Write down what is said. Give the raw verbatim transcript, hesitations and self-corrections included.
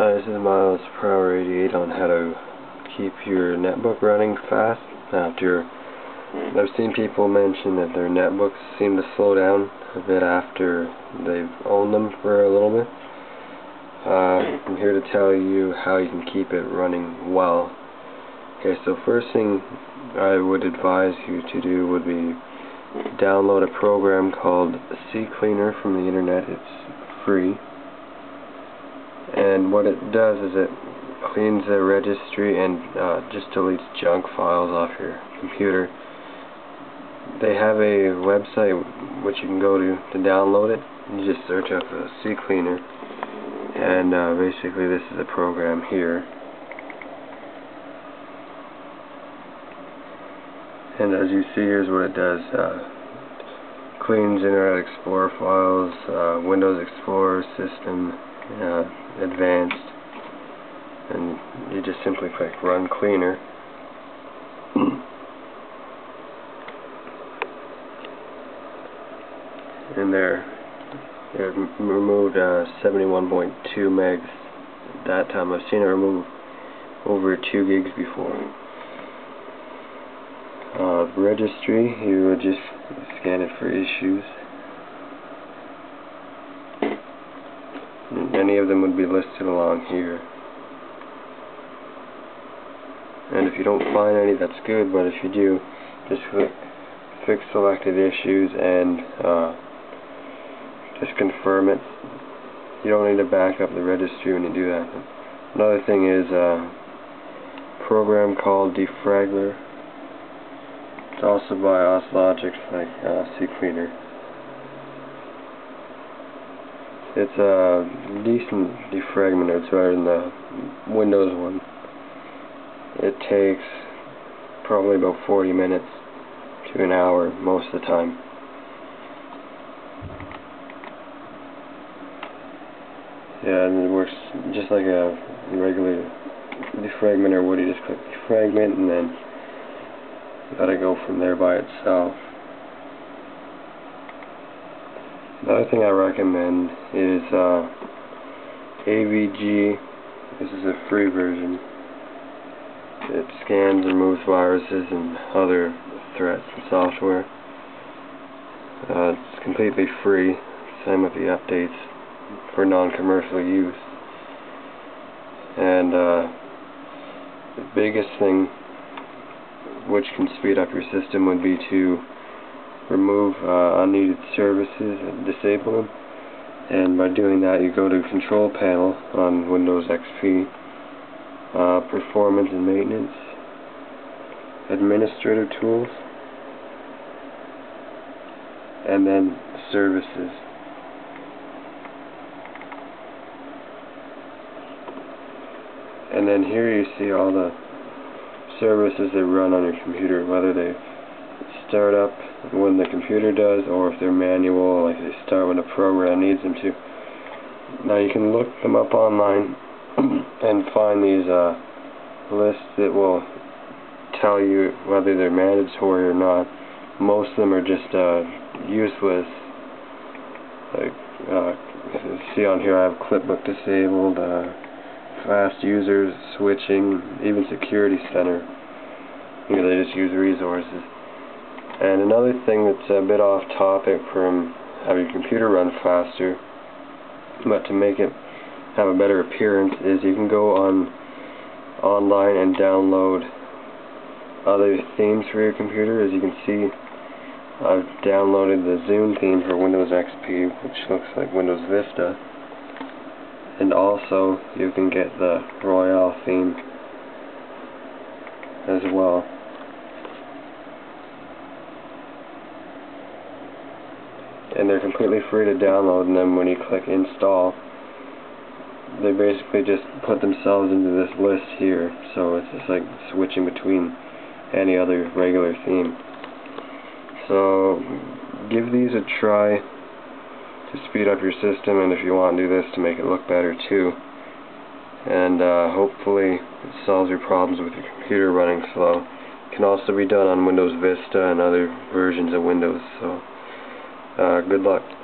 Hi, this is Miles Prower eighty-eight on how to keep your netbook running fast after. I've seen people mention that their netbooks seem to slow down a bit after they've owned them for a little bit. Uh, I'm here to tell you how you can keep it running well. Okay, so first thing I would advise you to do would be download a program called CCleaner from the internet. It's free. And what it does is it cleans the registry and uh, just deletes junk files off your computer. They have a website which you can go to to download it. You just search up the CCleaner, and uh, basically this is a program here. And as you see, here's what it does. Uh, cleans Internet Explorer files, uh, Windows Explorer system, Uh, advanced, and you just simply click Run Cleaner. And there, it removed uh, seventy-one point two megs at that time. I've seen it remove over two gigs before. Uh, registry, you would just scan it for issues. Many of them would be listed along here. And if you don't find any, that's good, but if you do, just click Fix Selected Issues and uh, just confirm it. You don't need to back up the registry when you do that. Another thing is a program called Defragler. It's also by OsLogic, like uh, CCleaner. It's a decent defragmenter. It's better than the Windows one. It takes probably about forty minutes to an hour most of the time. Yeah, and it works just like a regular defragmenter would. You just click defragment and then let it go from there by itself. Another thing I recommend is uh, A V G. This is a free version. It scans and removes viruses and other threats and software. Uh, it's completely free. Same with the updates for non-commercial use. And uh, the biggest thing which can speed up your system would be to remove uh, unneeded services and disable them. And by doing that, you go to Control Panel on Windows X P, uh, Performance and Maintenance, Administrative Tools, and then Services. And then here you see all the services that run on your computer, whether they start up when the computer does, or if they're manual, like they start when a program needs them to. Now you can look them up online and find these uh, lists that will tell you whether they're mandatory or not. Most of them are just uh, useless. Like uh, you see on here, I have Clipbook disabled, uh, fast users, switching, even Security Center. You know, they just use resources. And another thing that's a bit off topic from having your computer run faster, but to make it have a better appearance, is you can go on online and download other themes for your computer. As you can see, I've downloaded the Zoom theme for Windows X P, which looks like Windows Vista. And also, you can get the Royale theme as well. And they're completely free to download, and then when you click install, they basically just put themselves into this list here, so it's just like switching between any other regular theme. So give these a try to speed up your system, and if you want to do this, to make it look better too. And uh, hopefully it solves your problems with your computer running slow. It can also be done on Windows Vista and other versions of Windows. So Uh, good luck.